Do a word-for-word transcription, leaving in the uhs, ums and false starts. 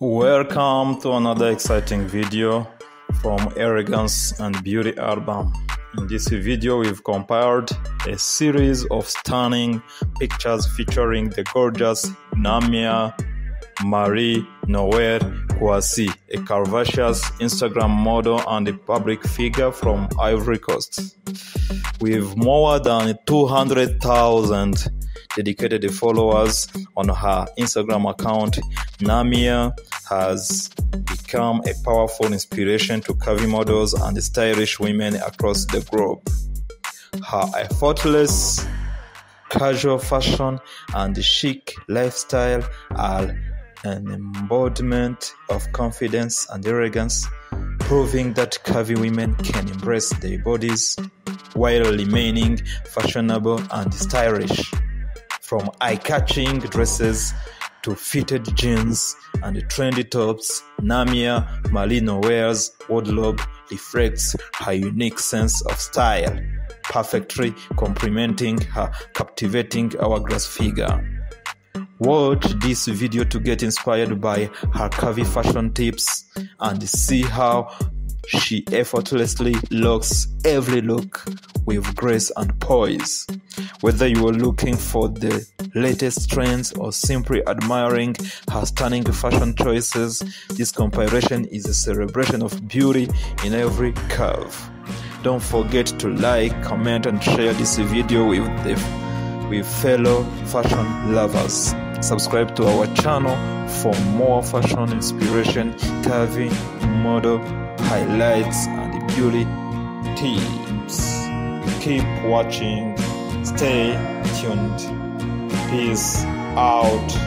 Welcome to another exciting video from Elegance and Beauty Album. In this video, we've compiled a series of stunning pictures featuring the gorgeous Gnamien Marie Noëlle Kouassi, a curvaceous Instagram model and a public figure from Ivory Coast. With more than two hundred thousand dedicated followers on her Instagram account, Gnamien has become a powerful inspiration to curvy models and stylish women across the globe. Her effortless, casual fashion and chic lifestyle are an embodiment of confidence and elegance, proving that curvy women can embrace their bodies while remaining fashionable and stylish. From eye-catching dresses to fitted jeans and trendy tops, Gnamien Marie Noëlle's wardrobe reflects her unique sense of style, perfectly complementing her captivating hourglass figure. Watch this video to get inspired by her curvy fashion tips and see how she effortlessly locks every look with grace and poise. Whether you are looking for the latest trends or simply admiring her stunning fashion choices, this compilation is a celebration of beauty in every curve. Don't forget to like, comment, and share this video with the with fellow fashion lovers. Subscribe to our channel for more fashion inspiration, curvy model highlights, and beauty tips. Keep watching, stay tuned. Peace out.